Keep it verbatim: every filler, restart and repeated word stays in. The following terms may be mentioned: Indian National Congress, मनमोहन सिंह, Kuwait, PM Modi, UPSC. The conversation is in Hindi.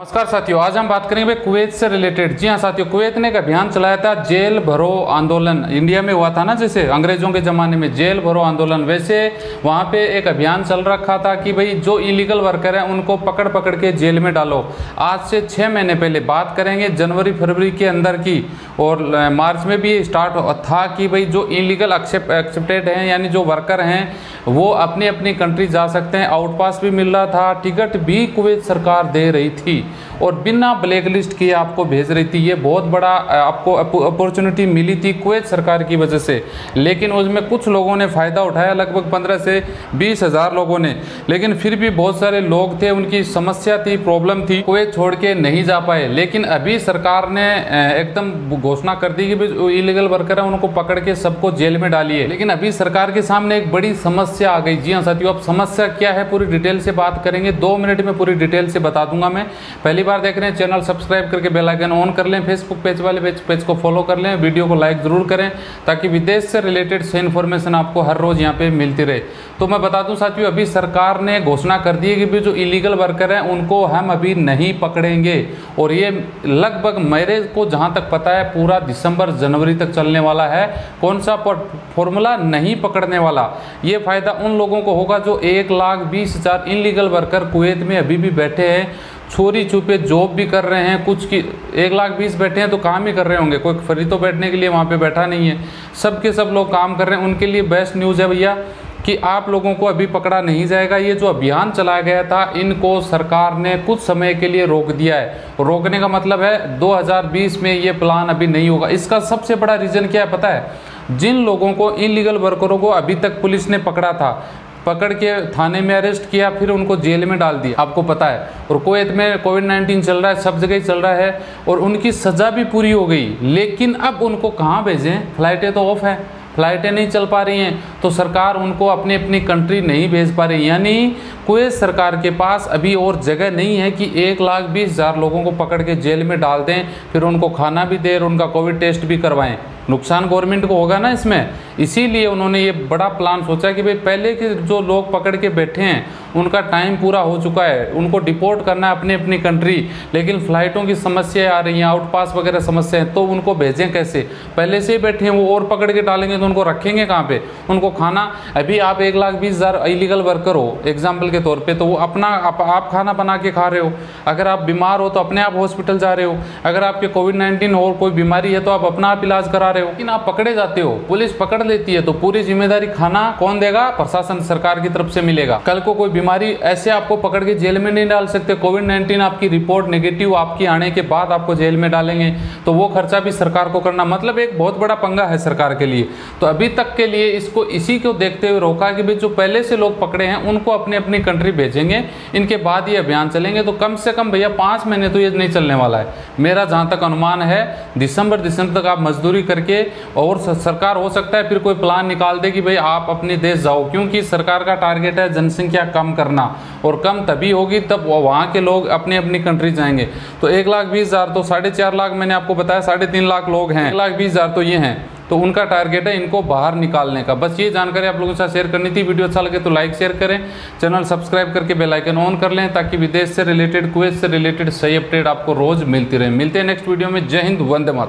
नमस्कार साथियों, आज हम बात करेंगे कुवैत से रिलेटेड। जी हाँ साथियों, कुवैत ने एक अभियान चलाया था, जेल भरो आंदोलन। इंडिया में हुआ था ना जैसे अंग्रेजों के ज़माने में जेल भरो आंदोलन, वैसे वहाँ पे एक अभियान चल रखा था कि भाई जो इलीगल वर्कर हैं उनको पकड़ पकड़ के जेल में डालो। आज से छः महीने पहले बात करेंगे जनवरी फरवरी के अंदर की, और मार्च में भी स्टार्ट था कि भाई जो इलीगल एक्सेप्टेड हैं यानी जो वर्कर हैं वो अपनी अपनी कंट्री जा सकते हैं। आउट पास भी मिल रहा था, टिकट भी कुवैत सरकार दे रही थी और बिना ब्लैक लिस्ट किए आपको भेज रही थी। ये बहुत बड़ा आपको अपॉर्चुनिटी मिली थी कुवैत सरकार की वजह से, लेकिन उसमें कुछ लोगों ने फ़ायदा उठाया, लगभग पंद्रह से बीस हज़ार लोगों ने। लेकिन फिर भी बहुत सारे लोग थे, उनकी समस्या थी, प्रॉब्लम थी, कुवैत छोड़ के नहीं जा पाए। लेकिन अभी सरकार ने एकदम घोषणा कर दी कि इलीगल वर्कर हैं उनको पकड़ के सबको जेल में डालिए। लेकिन अभी सरकार के सामने एक बड़ी समस्या आ गई। जी हाँ साथियों, अब समस्या क्या है पूरी डिटेल से बात करेंगे। दो मिनट में पूरी डिटेल से बता दूंगा। मैं पहली बार देख रहे हैं, चैनल सब्सक्राइब करके बेल आइकन ऑन कर लें, फेसबुक पेज वाले पेज पेज को फॉलो कर लें, वीडियो को लाइक ज़रूर करें ताकि विदेश से रिलेटेड से इन्फॉर्मेशन आपको हर रोज़ यहाँ पे मिलती रहे। तो मैं बता दूं साथियों, अभी सरकार ने घोषणा कर दी है कि भी जो इलीगल वर्कर हैं उनको हम अभी नहीं पकड़ेंगे, और ये लगभग मेरे को जहाँ तक पता है पूरा दिसंबर जनवरी तक चलने वाला है। कौन सा फॉर्मूला नहीं पकड़ने वाला? ये फ़ायदा उन लोगों को होगा जो एक लाख बीस हज़ार इलीगल वर्कर कुवैत में अभी भी बैठे हैं, छोरी छुपे जॉब भी कर रहे हैं। कुछ की एक लाख बीस बैठे हैं तो काम ही कर रहे होंगे, कोई फ्री तो बैठने के लिए वहाँ पे बैठा नहीं है, सब के सब लोग काम कर रहे हैं। उनके लिए बेस्ट न्यूज़ है भैया कि आप लोगों को अभी पकड़ा नहीं जाएगा। ये जो अभियान चलाया गया था इनको सरकार ने कुछ समय के लिए रोक दिया है। रोकने का मतलब है दो हज़ार बीस में ये प्लान अभी नहीं होगा। इसका सबसे बड़ा रीज़न क्या है पता है? जिन लोगों को, इलीगल वर्करों को अभी तक पुलिस ने पकड़ा था, पकड़ के थाने में अरेस्ट किया, फिर उनको जेल में डाल दिया। आपको पता है, और कुवैत में कोविड नाइन्टीन चल रहा है, सब जगह चल रहा है, और उनकी सज़ा भी पूरी हो गई। लेकिन अब उनको कहाँ भेजें? फ्लाइटें तो ऑफ हैं, फ़्लाइटें नहीं चल पा रही हैं, तो सरकार उनको अपनी अपनी कंट्री नहीं भेज पा रही। यानी कुवैत सरकार के पास अभी और जगह नहीं है कि एक लाख बीस हज़ार लोगों को पकड़ के जेल में डाल दें, फिर उनको खाना भी दें और उनका कोविड टेस्ट भी करवाएं। नुकसान गवर्नमेंट को होगा ना इसमें। इसीलिए उन्होंने ये बड़ा प्लान सोचा कि भाई पहले के जो लोग पकड़ के बैठे हैं उनका टाइम पूरा हो चुका है, उनको डिपोर्ट करना है अपनी अपनी कंट्री। लेकिन फ़्लाइटों की समस्याएँ आ रही हैं, आउट पास वगैरह समस्याएँ, तो उनको भेजें कैसे? पहले से ही बैठे हैं वो, और पकड़ के डालेंगे तो उनको रखेंगे कहाँ पे? उनको खाना, अभी आप एक लाख बीस हज़ार इलीगल वर्कर हो एग्जाम्पल के तौर पे, तो वो अपना आप, आप खाना बना के खा रहे हो। अगर आप बीमार हो तो अपने आप हॉस्पिटल जा रहे हो, अगर आपके कोविड नाइन्टीन और कोई बीमारी है तो आप अपना आप इलाज करा रहे हो। लेकिन आप पकड़े जाते हो, पुलिस पकड़ लेती है, तो पूरी जिम्मेदारी खाना कौन देगा? प्रशासन, सरकार की तरफ से मिलेगा। कल को कोई बीमारी, ऐसे आपको पकड़ के जेल में नहीं डाल सकते। कोविड नाइन्टीन आपकी रिपोर्ट नेगेटिव आपकी आने के बाद आपको जेल में डालेंगे, तो वो खर्चा भी सरकार को करना, मतलब एक बहुत बड़ा पंगा है सरकार के लिए। तो अभी तक के लिए इसको, इसी को देखते हुए रोका कि भाई जो पहले से लोग पकड़े हैं उनको अपनी अपनी कंट्री भेजेंगे, इनके बाद ये अभियान चलेंगे। तो कम से कम भैया पाँच महीने तो ये नहीं चलने वाला है, मेरा जहाँ तक अनुमान है। दिसंबर दिसंबर तक आप मजदूरी करके, और सरकार हो सकता है फिर कोई प्लान निकाल दे कि भाई आप अपने देश जाओ, क्योंकि सरकार का टारगेट है जनसंख्या कम करना, और कम तभी होगी तब वहाँ के लोग अपनी अपनी कंट्री जाएंगे। तो एक लाख बीस हज़ार तो साढ़े चार लाख मैंने आपको बताया, साढ़े तीन लाख लोग हैं, एक लाख बीस हज़ार तो ये हैं, तो उनका टारगेट है इनको बाहर निकालने का। बस ये जानकारी आप लोगों के साथ शेयर करनी थी। वीडियो अच्छा लगे तो लाइक शेयर करें, चैनल सब्सक्राइब करके बेल आइकन ऑन कर लें ताकि विदेश से रिलेटेड, कुवैत से रिलेटेड सही अपडेट आपको रोज मिलती रहे। मिलते हैं नेक्स्ट वीडियो में। जय हिंद, वंदे मातरम।